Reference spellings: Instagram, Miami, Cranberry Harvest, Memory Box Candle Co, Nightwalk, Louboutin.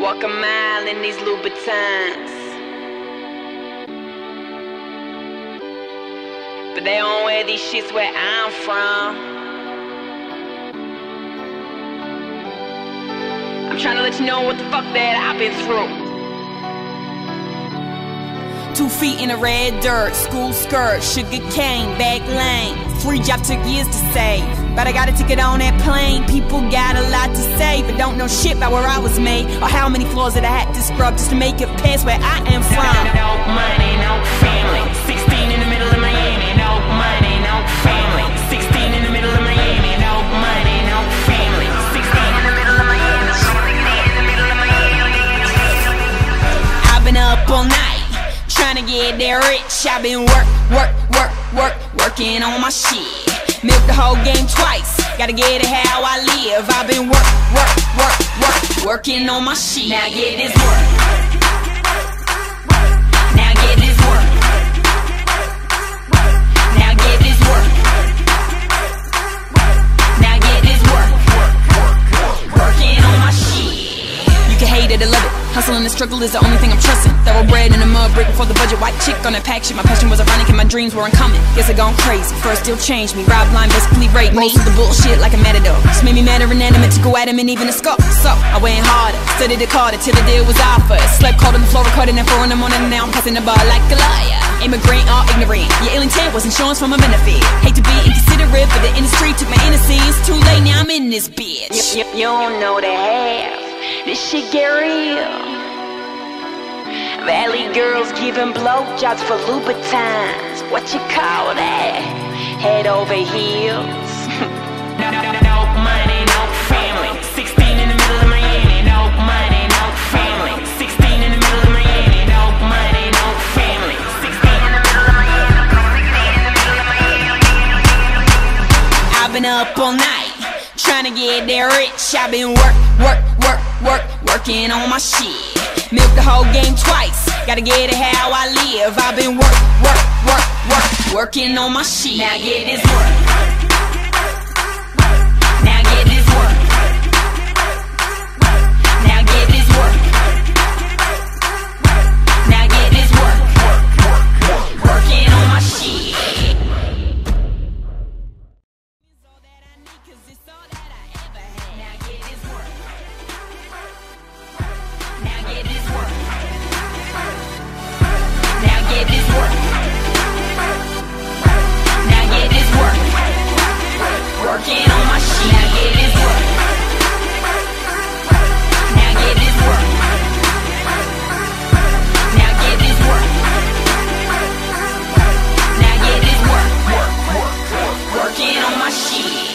Walk a mile in these Louboutins, but they don't wear these shits where I'm from. I'm trying to let you know what the fuck that I've been through. 2 feet in the red dirt, school skirt, sugar cane, back lane. Free job took years to save, but I got a ticket on that plane. People got a lot to say, but don't know shit about where I was made, or how many floors that I had to scrub just to make it past where I am from. No money, no family, 16 in the middle of Miami. No money, no family, 16 in the middle of Miami. No money, no family, 16 in the middle of Miami. 16 in the middle of Miami. I've been up all night tryna get that rich. I've been working on my shit. Milk the whole game twice, gotta get it how I live. I've been working on my shit. Now get this work. Now get this work. Now get this work. Now get this work. Working on my shit. You can hate it or love it, hustle and the struggle is the only thing I'm trusting. Thoroughbred in the mud, brick before the budget. White chick on that pack shit. My passion was ironic and my dreams weren't coming. Guess I gone crazy. First still changed me. Rob line basically raped me. Most of the bullshit like a matador. Just made me mad or inanimate to go at him and even a scuff. So I went harder, studied it harder till the deal was offered. Slept cold on the floor, recording at 4 in the morning. Now I'm passing the bar like a liar. Immigrant or ignorant, your ill intent was insurance for my benefit. Hate to be inconsiderate, but the industry took my innocence. Too late, now I'm in this bitch. You don't know the half. This shit get real. Valley girls giving blowjobs for Louboutins. What you call that? Head over heels. No money, no family. 16 in the middle of Miami. No money, no family. 16 in the middle of Miami. No money, no family. 16 in the middle of Miami. 16 in the middle of Miami. I've been up all night trying to get that rich. I've been working on my shit. Milk the whole game twice, gotta get it how I live. I've been working on my shit. Now get this work. Now get this work. Now get this work. Now get this work. Working on my shit. Get on my shit.